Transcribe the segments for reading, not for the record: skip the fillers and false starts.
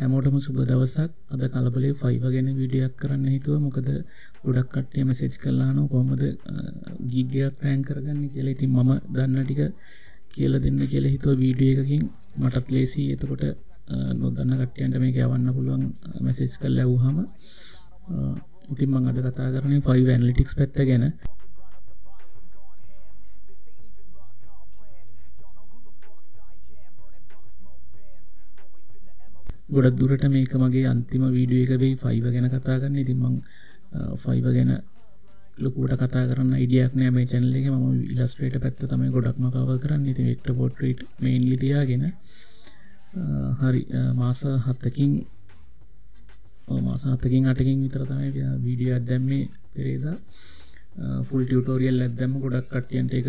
හැමෝටම සුබ දවසක්. අද කලබලේ Fiverr ගැන වීඩියෝක් කරන්න හිතුවා. මොකද ගොඩක් කට්ටිය මැසේජ් කරලා අහනවා කොහොමද ගිග් එකක් රෑන්ක් කරගන්නේ කියලා. ඉතින් මම දන්න ටික කියලා දෙන්න කියලා හිතුවා වීඩියෝ එකකින්. මටත් ලේසියි. එතකොට නොදන්න කට්ටියන්ට මේක යවන්න පුළුවන් මැසේජ් කරලා ඇහුවාම. ඉතින් මම අද කතා කරන්නේ Fiverr ඇනලිටික්ස් පැත්ත ගැන. ගොඩක් දුරට මේක මගේ අන්තිම වීඩියෝ එක වෙයි Fiverr ගැන කතා කරන්න. ඉතින් මම Fiverr ගැන ලොකුවට කතා කරන්න අයිඩියාවක් නෑ මේ channel එකේ. මම illustrator පැත්ත තමයි ගොඩක්ම cover කරන්නේ. ඉතින් vector portrait mainly තියාගෙන හරි මාස 7කින් මාස 7කින් 8කින් විතර තමයි වීඩියෝ එකක් දැම්මේ පෙරේදා. full tutorial එකක් දැම්ම ගොඩක් කට්ටියන්ට ඒක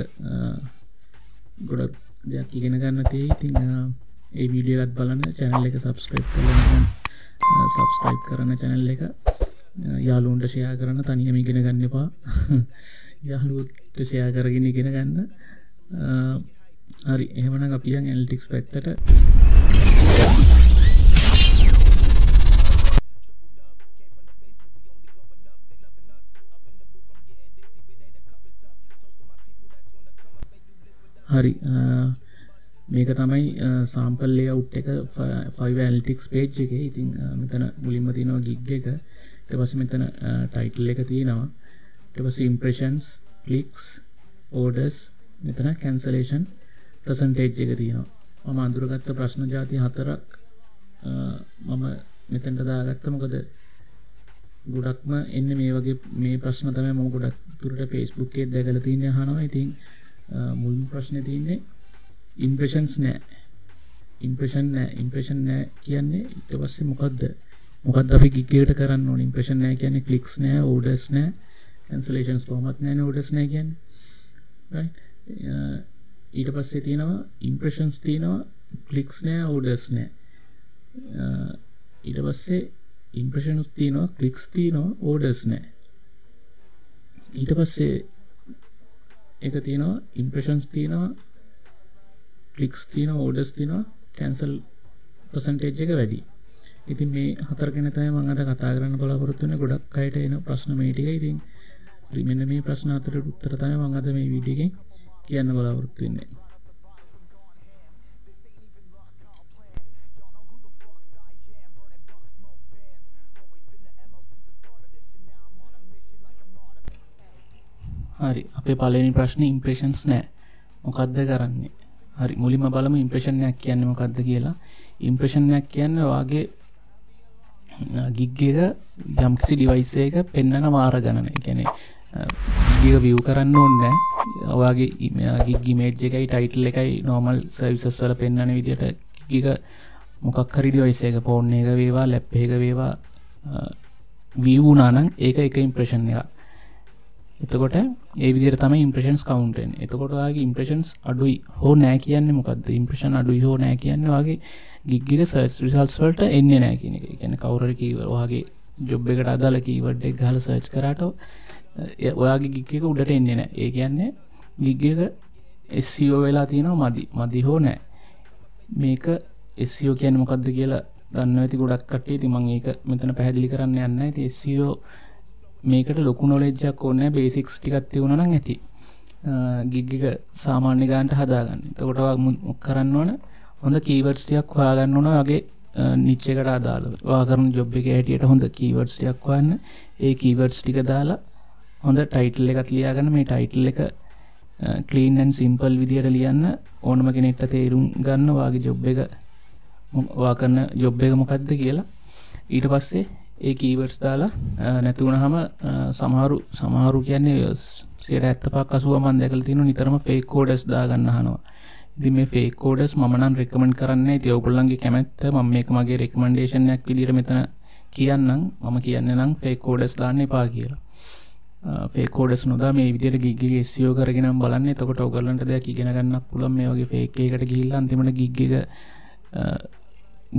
ගොඩක් දෙයක් ඉගෙන ගන්න තියෙයි. ඉතින් ये वीडियो බලන්න चैनल එක सब्सक्राइब කරන්න सब्सक्राइब කරන channel එක යාළුවන්ට share කරන්න. තනියම ඉගෙන ගන්න එපා. යාළුවන්ට share කරගෙන ඉගෙන ගන්න. හරි එහෙමනම් අපි යන් ඇනලිටික්ස් පැත්තට. හරි මේක තමයි sample layout එක Fiverr analytics page එකේ. ඉතින් මෙතන මුලින්ම තියෙනවා gig එක. ඊට පස්සේ මෙතන title එක තියෙනවා. ඊට පස්සේ impressions, clicks, orders, මෙතන cancellation percentage එක තියෙනවා. මම අඳුරගත්ත ප්‍රශ්න જાති 4ක් මම මෙතනට දාගත්තා. මොකද ගොඩක්ම එන්නේ මේ වගේ මේ ප්‍රශ්න තමයි මම ගොඩක් දුරට Facebook එකේ දැකලා තියෙන්නේ අහනවා. ඉතින් මුල් ප්‍රශ්නේ තියෙන්නේ impressions නෑ impression නෑ කියන්නේ ඊට පස්සේ මොකද්ද අපි gig එකට කරන්න ඕනේ. impression නෑ කියන්නේ clicks නෑ, orders නෑ, cancellations කොහොමත් නෑනේ. orders නෑ කියන්නේ right. ඊට පස්සේ තියෙනවා impressions තියෙනවා, clicks නෑ, orders නෑ. ඊට පස්සේ impressions තියෙනවා, clicks තියෙනවා, orders නෑ. ඊට පස්සේ එක තියෙනවා impressions තියෙනවා, क्लिक्स तीन ऑर्डर्स तीन कैंसल परसेंटेज का वैडी इतनी मे हतर के नताए मंगा था कथा करने बोला परतु ने गुड़क का इटे ना प्रश्न में इटे गई थी रिमेंडर में प्रश्न आते रहे उत्तर ताए मंगा था मैं वीडियो के किया ना बोला परतु ने हरी अपे पाले ने प्रश्न इंप्रेशंस ने मुकद्दे करने හරි මුලින්ම බලමු ඉම්ප්‍රෙෂන් එකක් කියන්නේ මොකක්ද කියලා. ඉම්ප්‍රෙෂන් එකක් කියන්නේ ඔයාගේ gig එක යම් කිසි device එකක පෙන්වන වාර ගණන. ඒ කියන්නේ gig එක view කරන්න ඕනේ නැහැ. ඔයාගේ gig image එකයි title එකයි normal services වල පෙන්වන විදිහට gig එක මොකක් හරි device එකක phone එක වේවා lap එකක වේවා view වුණා නම් ඒක එක ඉම්ප්‍රෙෂන් එකක්. එතකොට ඒ විදිහට තමයි ඉම්ප්‍රෙෂන්ස් කවුන්ට් වෙන්නේ. එතකොට ඔයාගේ ඉම්ප්‍රෙෂන්ස් අඩුයි හෝ නැහැ කියන්නේ මොකද්ද? ඉම්ප්‍රෙෂන් අඩුයි හෝ නැහැ කියන්නේ ඔයාගේ gig එක සර්ච් රිසල්ට්ස් වලට එන්නේ නැහැ කියන එක. ඒ කියන්නේ කවුරු හරි කීවර්ඩ් ඔයාගේ ජොබ් එකට අදාළ කීවර්ඩ් එක ගහලා සර්ච් කරාට ඔයාගේ gig එක උඩට එන්නේ නැහැ. ඒ කියන්නේ gig එක SEO වෙලා තියෙනවා මදි හෝ නැහැ. මේක SEO කියන්නේ මොකද්ද කියලා දන්නවා ඇති ගොඩක් කට්ටිය. ඉතින් මම ඒක මෙතන පැහැදිලි කරන්න යන්නේ නැහැ. ඉතින් SEO මේකට ලොකු knowledge එකක් ඕනේ. බේසික්ස් ටිකක් තියුණා නම් ඇති gig එක සාමාන්‍ය ගානට හදාගන්න. එතකොට ඔයා කරන්න ඕන හොඳ keywords ටිකක් හොයාගන්න ඕන. ඔයාගේ niche එකට අදාළව ඔයා කරන job එකේ හැටියට හොඳ keywords ටිකක් හොයන්න. ඒ keywords ටික දාලා හොඳ title එකක් ලියාගන්න. මේ title එක clean and simple විදියට ලියන්න ඕනම කෙනෙක්ට තේරුම් ගන්න ඔයාගේ job එක ඔයා කරන job එක මොකද්ද කියලා. ඊට පස්සේ ඒ keywords දාලා නැති වුණාම සමහරු කියන්නේ 75% 80% මම දැකලා තියෙනවා නිතරම fake codes දාගන්න අහනවා. ඉතින් මේ fake codes මම නම් recommend කරන්නේ නැහැ. ඉතින් ඔයගොල්ලන්ගේ කැමැත්ත මම මේක මගේ recommendation එකක් විදිහට මෙතන කියන්නම්. මම කියන්නේ නම් fake codes දාන්න එපා කියලා. fake codes නොදා මේ විදිහට gig එක SEO කරගෙනම බලන්න. එතකොට ඔයගොල්ලන්ට දෙයක් ඉගෙන ගන්නත් පුළුවන්. මේ වගේ fake එකකට ගිහිල්ලා අන්තිමට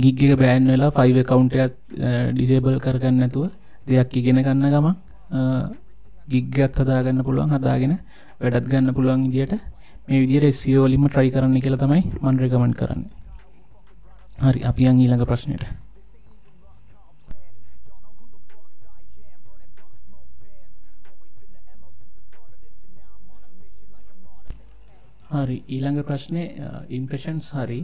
gig එක බෑන් වෙලා Fiverr account එකත් disable කරගන්න නැතුව දෙයක් ඉගෙන ගන්න ගමන් gig එකක් හදාගන්න පුළුවන්. හදාගෙන වැඩත් ගන්න පුළුවන් විදියට මේ විදියට SEO වලින්ම try කරන්න කියලා තමයි මම recommend කරන්නේ. හරි අපි යන් ඊළඟ ප්‍රශ්නෙට. හරි ඊළඟ ප්‍රශ්නේ ඉම්ප්‍රෙෂන්ස් හරි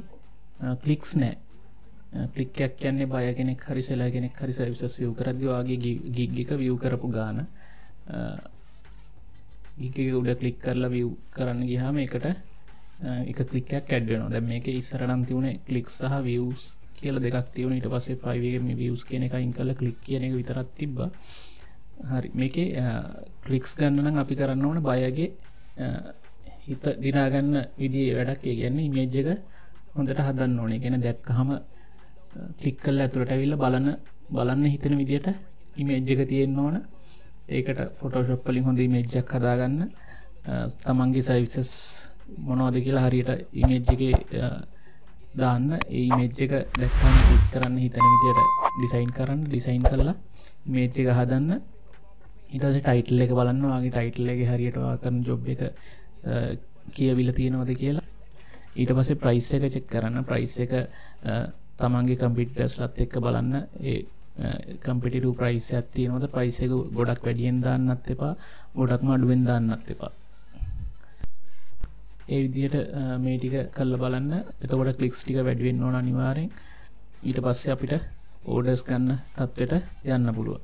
ක්ලික්ස් නැහැ ක්ලික් එකක් කියන්නේ බය කෙනෙක් හරි සෙලර් කෙනෙක් හරි සර්විසස් view කරද්දී ඔයාගේ gig එක view කරපු ගාන gig එක උඩ ක්ලික් කරලා view කරන්න ගියාම ඒකට එක ක්ලික් එකක් ඇඩ් වෙනවා දැන් මේකේ ඉස්සර නම් තිබුණේ ක්ලික්ස් සහ views කියලා දෙකක් තිබුණා ඊට පස්සේ Fiverr එකේ මේ views කියන එක අයින් කරලා ක්ලික් කියන එක විතරක් තිබ්බා හරි මේකේ ක්ලික්ස් ගන්න නම් අපි කරන්න ඕන බයගේ හිත දිනාගන්න විදිහේ වැඩක් ඒ කියන්නේ ඉමේජ් එක හොඳට හදන්න ඕනේ. ඒ කියන්නේ දැක්කහම ක්ලික් කරලා අතුලට ඇවිල්ලා බලන්න හිතෙන විදිහට ඉමේජ් එක තියෙන්න ඕන. ඒකට Photoshop වලින් හොඳ ඉමේජ් එකක් හදාගන්න. තමන්ගේ සර්විසස් මොනවද කියලා හරියට ඉමේජ් එකේ දාන්න. ඒ ඉමේජ් එක දැක්කම ක්ලික් කරන්න හිතෙන විදිහට ඩිසයින් කරන්න. ඩිසයින් කරලා ඉමේජ් එක හදන්න. ඊට පස්සේ ටයිටල් එක බලන්න. ඔයාගේ ටයිටල් එකේ හරියට ඔයා කරන ජොබ් එක කියවිලා තියෙනවද කියලා ඊට පස්සේ ප්‍රයිස් එක චෙක් කරන්න ප්‍රයිස් එක තමන්ගේ කම්පියුටර්ස්ලත් එක්ක බලන්න ඒ කම්පිටිටිව් ප්‍රයිස් එකක් තියෙනවද ප්‍රයිස් එක ගොඩක් වැඩියෙන් දාන්නත් එපා ගොඩක්ම අඩුවෙන් දාන්නත් එපා ඒ විදිහට මේ ටික කරලා බලන්න එතකොට ක්ලික්ස් ටික වැඩි වෙන්න ඕන අනිවාර්යෙන් ඊට පස්සේ අපිට ඕඩර්ස් ගන්න තත්ත්වයට යන්න පුළුවන්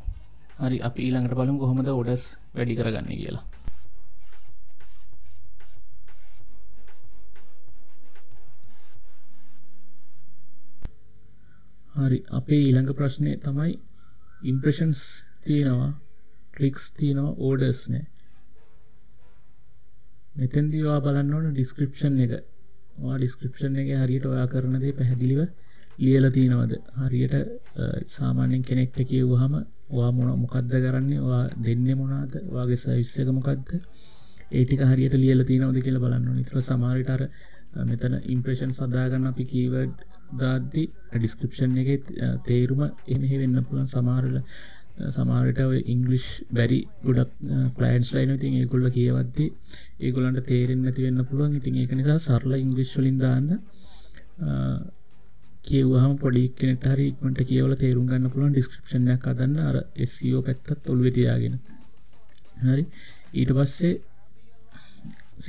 හරි අපි ඊළඟට බලමු කොහොමද ඕඩර්ස් වැඩි කරගන්නේ කියලා हरी अपे ඊළඟ ප්‍රශ්නේ තමයි ඉම්ප්‍රෙෂන්ස් තියෙනවා ක්ලික්ස් තියෙනවා ඕඩර්ස් නේ මෙතෙන්දී ඔයා බලන්න ඕන ඩිස්ක්‍රිප්ෂන් එක ඔයා ඩිස්ක්‍රිප්ෂන් එකේ හරියට ඔයා කරන දේ පැහැදිලිව ලියලා තියෙනවද හරියට සාමාන්‍යයෙන් කෙනෙක්ට කියවුවාම ඔයා මොකද්ද කරන්නේ ඔයා දෙන්නේ මොනවද ඔයාගේ සර්විස් එක මොකද්ද ඒ ටික හරියට ලියලා තියෙනවද කියලා බලන්න ඕන ඊට පස්සේ සමහර විට අර මෙතන ඉම්ප්‍රෙෂන්ස් හදාගන්න අපි කීවර්ඩ් දාද්දි ඩිස්ක්‍රිප්ෂන් එකේ තේරුම එහෙම වෙන්න පුළුවන් සමහරට ඔය ඉංග්ලිෂ් බැරි ගොඩක් ක්ලයන්ට්ස් ලා ඉන්නවා ඉතින් ඒගොල්ලෝ කියවද්දි ඒගොල්ලන්ට තේරෙන්නේ නැති වෙන්න පුළුවන් ඉතින් ඒක නිසා සරල ඉංග්ලිෂ් වලින් දාන්න කියවුවාම පොඩි කෙනෙක්ට හරි ඉක්මනට කියවලා තේරුම් ගන්න පුළුවන් ඩිස්ක්‍රිප්ෂන් එකක් හදන්න අර SEO පැත්තත් ඔළුවේ තියාගෙන හරි ඊට පස්සේ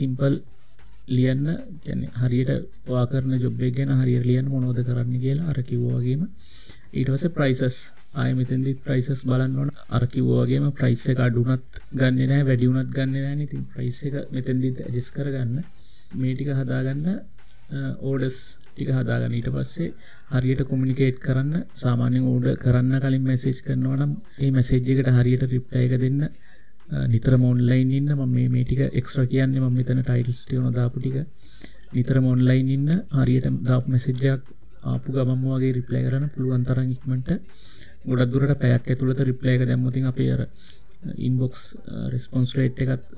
සිම්පල් ලියන්න කියන්නේ හරියට ඔයා කරන ජොබ් එක ගැන හරියට ලියන්න මොනවද කරන්න කියලා අර කිව්වා වගේම ඊට පස්සේ ප්‍රයිසස් ආයෙ මෙතෙන්දි ප්‍රයිසස් බලන්න ඕන අර කිව්වා වගේම ප්‍රයිස් එක අඩු වුණත් ගන්නෙ නැහැ වැඩි වුණත් ගන්නෙ නැහැ නේ ඉතින් ප්‍රයිස් එක මෙතෙන්දි ඇඩ්ජස්ට් කරගන්න මේ ටික හදාගන්න ඕඩර්ස් ටික හදාගන්න ඊට පස්සේ හරියට කොමියුනිකේට් කරන්න සාමාන්‍යයෙන් ඕඩර් කරන්න කලින් මැසේජ් කරනවා නම් මේ මැසේජ් එකට හරියට රිප්ලයි එක දෙන්න නිතරම ඔන්ලයින් ඉන්න මම මේ ටික එක්ස්ට්‍රා කියන්නේ මම මෙතන ටයිටල්ස් ටිකන දාපු ටික නිතරම ඔන්ලයින් ඉන්න හරියට දාපු මැසේජ් එකක් ආපු ගමන්ම වගේ රිප්ලයි කරන්න පුළුවන් තරම් ඉක්මනට ගොඩක් දුරට පැයක් ඇතුළත රිප්ලයි එක දැම්මොත් ඉතින් අපේ අර ඉන්බොක්ස් රෙස්පොන්ස් රේට් එකත්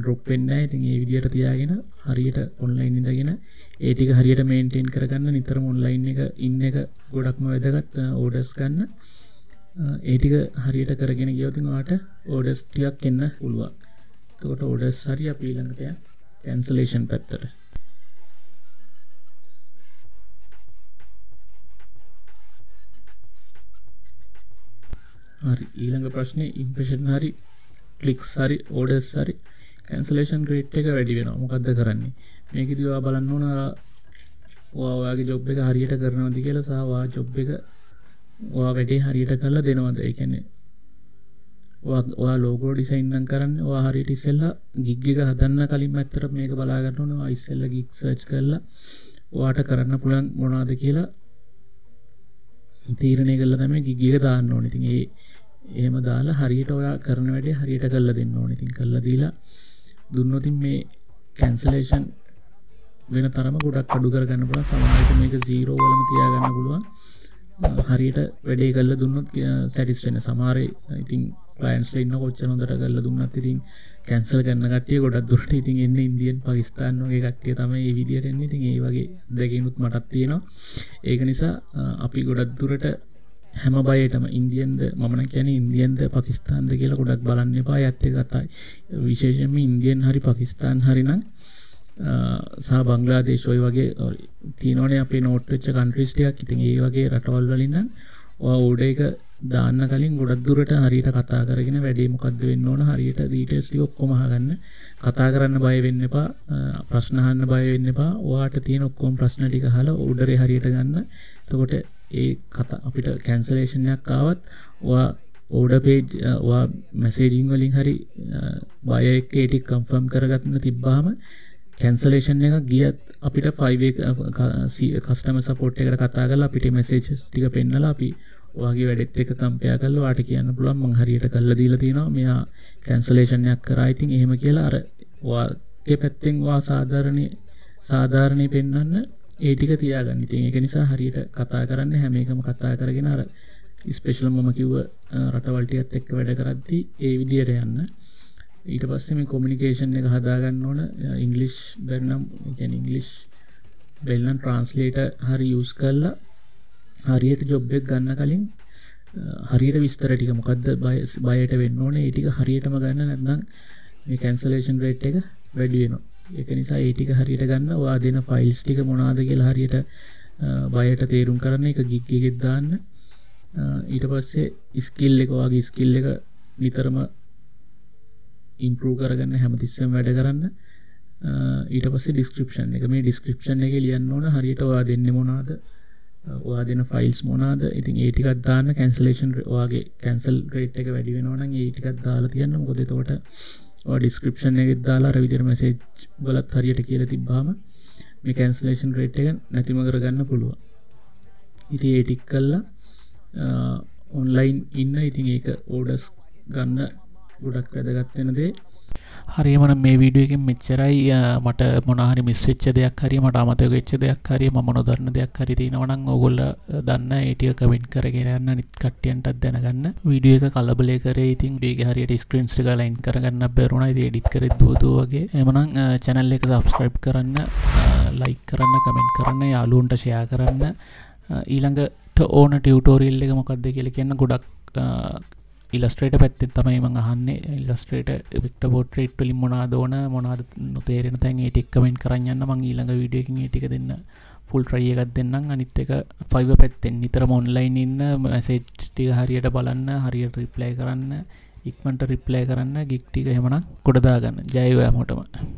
ඩ්‍රොප් වෙන්නේ නැහැ ඉතින් ඒ විදිහට තියාගෙන හරියට ඔන්ලයින් ඉඳගෙන ඒ ටික හරියට මේන්ටේන් කරගන්න නිතරම ඔන්ලයින් එක ඉන්න එක ගොඩක්ම වැදගත් ඕඩර්ස් ගන්න ඒ ටික හරියට කරගෙන ගියොත් ඔයාට ඕඩර්ස් ටිකක් එන්න පුළුවන්. එතකොට ඕඩර්ස් හරිය අපි ළඟට යන කැන්සලේෂන් පැත්තට. හරි ඊළඟ ප්‍රශ්නේ ඉම්ප්‍රෙෂන් හරි ක්ලික්ස් හරි ඕඩර්ස් හරි කැන්සලේෂන් රේට් එක වැඩි වෙනවා. මොකද්ද කරන්නේ? මේකදී ඔයා බලන්න ඕන ඔයා ඔයාගේ ජොබ් එක හරියට කරනවද කියලා සහ ඔයා ජොබ් එක වැඩේ හරියට කරලා දෙනවද ඒ කියන්නේ ඔයා ලෝගෝ ඩිසයින් නම් කරන්න ඔයා හරියට ඉස්සෙල්ලා gig එක හදන්න කලින් ඇත්තට මේක බලා ගන්න ඕනේ ඔයා ඉස්සෙල්ලා gig search කරලා ඔයාට කරන්න පුළුවන් මොනවද කියලා තීරණය කරලා තමයි gig එක දාන්න ඕනේ. ඉතින් ඒ එහෙම දාලා හරියට ඔයා කරන වැඩේ හරියට කරලා දෙන්න ඕනේ. ඉතින් කරලා දීලා දුන්නොත් මේ cancellation වෙන තරම ගොඩක් අඩු කරගන්න පුළුවන්. සමහර විට මේක 0 වලම තියාගන්න පුළුවන්. හරියට වැඩේ කරලා දුන්නොත් සැටිස් වෙන සමහර ඉතින් ක්ලයන්ට්ස් ලා ඉන්න කොච්චර හොඳට කරලා දුන්නත් ඉතින් කැන්සල් කරන කට්ටිය ගොඩක් දුරට ඉතින් එන්නේ ඉන්දියන් පාකිස්තාන් වගේ කට්ටිය තමයි මේ විදියට එන්නේ. ඉතින් ඒ වගේ දැකීමුත් මටත් තියෙනවා. ඒක නිසා අපි ගොඩක් දුරට හැම බයෙටම ඉන්දියන්ද මම නම් කියන්නේ ඉන්දියන්ද පාකිස්තාන්ද කියලා ගොඩක් බලන්න එපා. ඒත් ඒක අතයි. විශේෂයෙන්ම ඉන්දියන් හරි පාකිස්තාන් හරි නම් සහ බංගලාදේශ ඔය වගේ තියෙනවනේ අපේ නෝට් වෙච්ච කන්ට්‍රීස් ටිකක්. ඉතින් ඒ වගේ රටවල් වලින් නම් ඔයා ඕඩර් එක දාන්න කලින් ගොඩක් දුරට හරියට කතා කරගෙන වැඩේ මොකද්ද වෙන්න ඕන හරියට ඩීටේල්ස් ටික ඔක්කොම අහගන්න. කතා කරන්න බය වෙන්න එපා, ප්‍රශ්න අහන්න බය වෙන්න එපා. ඔයාට තියෙන ඔක්කොම ප්‍රශ්න ටික අහලා ඕඩරේ හරියට ගන්න. එතකොට ඒ කතා අපිට කැන්සලේෂන් එකක් ආවත් ඔයා ඕඩර් page ඔයා messaging වලින් හරි බය එක්ක ඒ ටික confirm කරගන්න තිබ්බාම कैंसलेशन गियत अपीट 5A कस्टमर सपोर्ट कथा अपीट मेसेजेस पेन अभी वागे वेडे कंपे वाट की अल्ला मंग हरियट कल दील तीनों मे कैंसलेशन आई थिंक हेम के वाके पेथिंग वा साधारण साधारण पेन एटी का तीन थिंग सा हरियट कथा कराने हेमेक कथा कर स्पेशल मम्मी रट वाली तेक् वेड कर दिए अन्न ඊට පස්සේ මේ කොමියුනිකේෂන් එක හදා ගන්න ඕන. ඉංග්‍රීසි බැරිනම් ඒ කියන්නේ ඉංග්‍රීසි බැරිනම් ට්‍රාන්ස්ලේටර් හරි යූස් කරලා හරියට ජොබ් එක ගන්න කලින් හරියට විස්තර ටික මොකද්ද බයයට වෙන්න ඕනේ ඒ ටික හරියටම ගන්න නැත්නම් මේ කැන්සලේෂන් රේට් එක වැඩි වෙනවා. ඒක නිසා ඒ ටික හරියට ගන්න. ඔයා දෙන ෆයිල්ස් ටික මොනවාද කියලා හරියට බයයට තේරුම් කරන්න එක ගිග් එකෙත් දාන්න. ඊට පස්සේ ස්කිල් එක ඔයාගේ ස්කිල් එක නිතරම ඉම්ප්‍රූව් කරගන්න හැමතිස්සෙම වැඩ කරන්න. ඊට පස්සේ ඩිස්ක්‍රිප්ෂන් එක මේ ඩිස්ක්‍රිප්ෂන් එකේ ලියන්න ඕන හරියට ඔයා දෙන්නේ මොනවාද ඔයා දෙන ෆයිල්ස් මොනවාද. ඉතින් ඒ ටිකක් දාන්න කැන්සලේෂන් ඔයාගේ කැන්සල් රේට් එක වැඩි වෙනවා නම් ඒ ටිකක් දාලා තියන්න. මොකද එතකොට ඔයා ඩිස්ක්‍රිප්ෂන් එකෙත් දාලා අර විදිහට මැසේජ් වලත් හරියට කියලා තිබ්බාම මේ කැන්සලේෂන් රේට් එක නැතිම කරගන්න පුළුවන්. ඉතින් ඒ ටික කළා ඔන්ලයින් ඉන්න ඉතින් ඒක ඕඩර්ස් ගන්න ගොඩක් වැදගත් වෙන දේ. හරිය මම මේ වීඩියෝ එකෙන් මෙච්චරයි. මට මොන හරි මිස් වෙච්ච දෙයක් හරිය මට අමතක වෙච්ච දෙයක් හරිය මම නොදන්න දෙයක් හරිය තියෙනවා නම් ඕගොල්ලෝ දන්න ඒ ටික කමෙන්ට් කරගෙන යන්න අනිත් කට්ටියන්ටත් දැනගන්න. වීඩියෝ එක කලබලේ කරේ ඉතින් වීඩියෝ එක හරියට ස්ක්‍රීන් ශිර ගාලා ඉන් කරගන්න බැරුණා. ඉතින් එඩිට් කරෙත් දුවදුව වගේ. එමනම් channel එක subscribe කරන්න, like කරන්න, comment කරන්න, යාළුවන්ට share කරන්න. ඊළඟට ඕන ටියුටෝරියල් එක මොකක්ද කියලා කියන්න ගොඩක් ඉලස්ට්‍රේටර් පැත්තෙන් තමයි මම අහන්නේ. ඉලස්ට්‍රේටර් වික්ටර් පෝට්‍රේට් වලින් මොනවාද ඕන මොනවාද නොතේරෙන තැන් ඒ ටික කමෙන්ට් කරන් යන්න. මම ඊළඟ වීඩියෝ එකකින් ඒ ටික දෙන්න ෆුල් try එකක් දෙන්නම්. අනිත් එක Fiverr පැත්තෙන් නිතරම ඔන්ලයින් ඉන්න මැසේජ් ටික හරියට බලන්න, හරියට රිප්ලයි කරන්න, ඉක්මනට රිප්ලයි කරන්න, gig ටික එහෙමනම් කොට දාගන්න. ජය වේවා හැමෝටම.